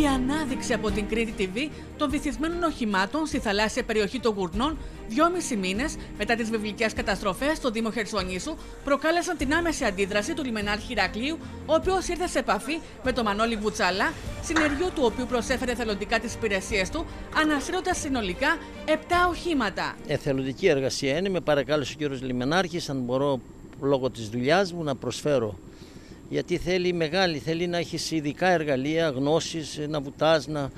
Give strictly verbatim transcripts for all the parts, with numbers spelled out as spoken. Η ανάδειξη από την Κρήτη τι βι των βυθισμένων οχημάτων στη θαλάσσια περιοχή των Γουρνών, δυόμισι μήνες μετά τις βιβλικές καταστροφές στο Δήμο Χερσονήσου, προκάλεσαν την άμεση αντίδραση του Λιμενάρχη Ηρακλείου, ο οποίος ήρθε σε επαφή με τον Μανώλη Βουτσαλά, συνεργείο του οποίου προσέφερε εθελοντικά τις υπηρεσίες του, ανασύροντας συνολικά επτά οχήματα. Εθελοντική εργασία είναι. Με παρακάλεσε ο κ. Λιμενάρχης, αν μπορώ λόγω της δουλειάς μου να προσφέρω. Γιατί θέλει μεγάλη, θέλει να έχεις ειδικά εργαλεία, γνώσεις, να βουτάς, να...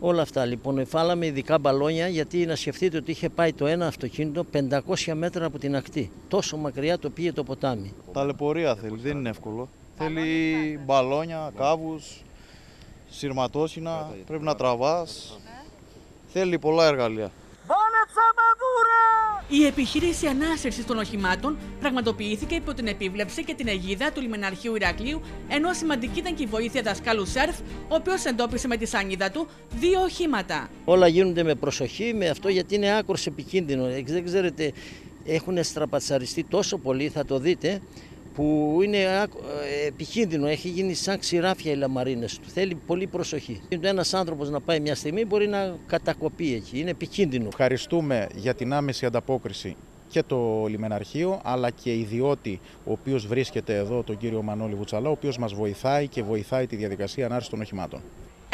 όλα αυτά. Λοιπόν, εφάλαμε ειδικά μπαλόνια, γιατί να σκεφτείτε ότι είχε πάει το ένα αυτοκίνητο πεντακόσια μέτρα από την ακτή. Τόσο μακριά το πήγε το ποτάμι. Ταλαιπωρία θέλει, δεν είναι εύκολο. Θέλει μπαλόνια, κάβους, σειρματόσυνα, πρέπει να τραβάς. Θέλει πολλά εργαλεία. Η επιχείρηση ανάσυρσης των οχημάτων πραγματοποιήθηκε υπό την επίβλεψη και την αιγίδα του Λιμεναρχείου Ηρακλείου, ενώ σημαντική ήταν και η βοήθεια δασκάλου σερφ, ο οποίος εντόπισε με τη σανίδα του δύο οχήματα. Όλα γίνονται με προσοχή, με αυτό, γιατί είναι άκρως επικίνδυνο. Δεν ξέρετε, έχουν στραπατσαριστεί τόσο πολύ, θα το δείτε, που είναι επικίνδυνο. Έχει γίνει σαν ξηράφια οι λαμαρίνες του. Θέλει πολύ προσοχή. Ένας άνθρωπος να πάει μια στιγμή μπορεί να κατακοπεί εκεί. Είναι επικίνδυνο. Ευχαριστούμε για την άμεση ανταπόκριση και το Λιμεναρχείο, αλλά και ιδιώτη, ο οποίος βρίσκεται εδώ, τον κύριο Μανώλη Βουτσαλά, ο οποίος μας βοηθάει και βοηθάει τη διαδικασία ανάρρησης των οχημάτων.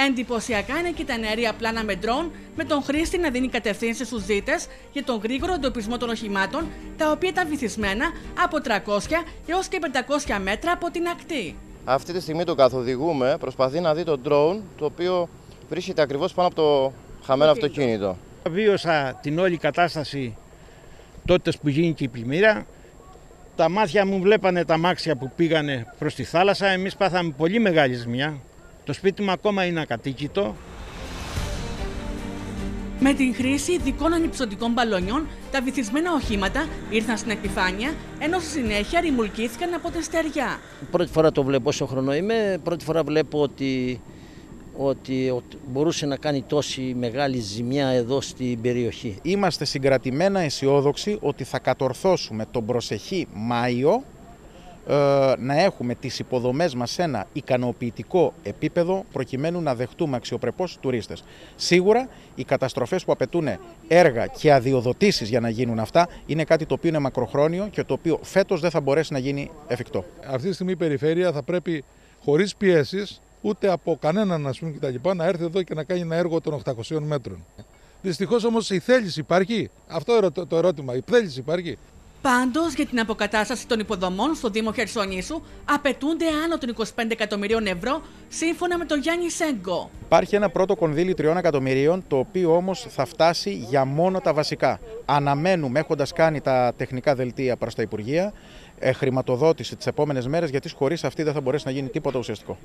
Εντυπωσιακά είναι και τα νεαρία πλάνα με ντρόουν, με τον χρήστη να δίνει κατευθύνσεις στους δίτες για τον γρήγορο εντοπισμό των οχημάτων, τα οποία ήταν βυθισμένα από τριακόσια έως και πεντακόσια μέτρα από την ακτή. Αυτή τη στιγμή το καθοδηγούμε, προσπαθεί να δει το ντρόουν, το οποίο βρίσκεται ακριβώς πάνω από το χαμένο αυτοκίνητο. Βίωσα την όλη κατάσταση τότε που γίνηκε η πλημμύρα. Τα μάτια μου βλέπανε τα αμάξια που πήγανε προς τη θάλασσα. Εμείς πάθαμε πολύ μεγάλη ζημιά. Το σπίτι μου ακόμα είναι ακατοίκητο. Με την χρήση ειδικών ανυψωτικών μπαλονιών, τα βυθισμένα οχήματα ήρθαν στην επιφάνεια, ενώ στη συνέχεια ρημουλκήθηκαν από τη στεριά. Πρώτη φορά το βλέπω, όσο χρονό είμαι, πρώτη φορά βλέπω ότι, ότι, ότι μπορούσε να κάνει τόση μεγάλη ζημιά εδώ στην περιοχή. Είμαστε συγκρατημένα αισιόδοξοι ότι θα κατορθώσουμε τον προσεχή Μάιο να έχουμε τις υποδομές μας σε ένα ικανοποιητικό επίπεδο, προκειμένου να δεχτούμε αξιοπρεπώς τουρίστες. Σίγουρα οι καταστροφές που απαιτούν έργα και αδειοδοτήσεις για να γίνουν αυτά είναι κάτι το οποίο είναι μακροχρόνιο και το οποίο φέτος δεν θα μπορέσει να γίνει εφικτό. Αυτή τη στιγμή η περιφέρεια θα πρέπει, χωρίς πιέσεις, ούτε από κανέναν ας πούμε και τα λοιπά, να έρθει εδώ και να κάνει ένα έργο των οκτακοσίων μέτρων. Δυστυχώς όμως η θέληση υπάρχει. Αυτό το ερώτημα, η θέληση υπάρχει. Πάντως, για την αποκατάσταση των υποδομών στο Δήμο Χερσονήσου απαιτούνται άνω των είκοσι πέντε εκατομμυρίων ευρώ, σύμφωνα με τον Γιάννη Σέγκο. Υπάρχει ένα πρώτο κονδύλι τριών εκατομμυρίων, το οποίο όμως θα φτάσει για μόνο τα βασικά. Αναμένουμε, έχοντας κάνει τα τεχνικά δελτία προς τα Υπουργεία, χρηματοδότηση τις επόμενες μέρες, γιατί χωρίς αυτή δεν θα μπορέσει να γίνει τίποτα ουσιαστικό.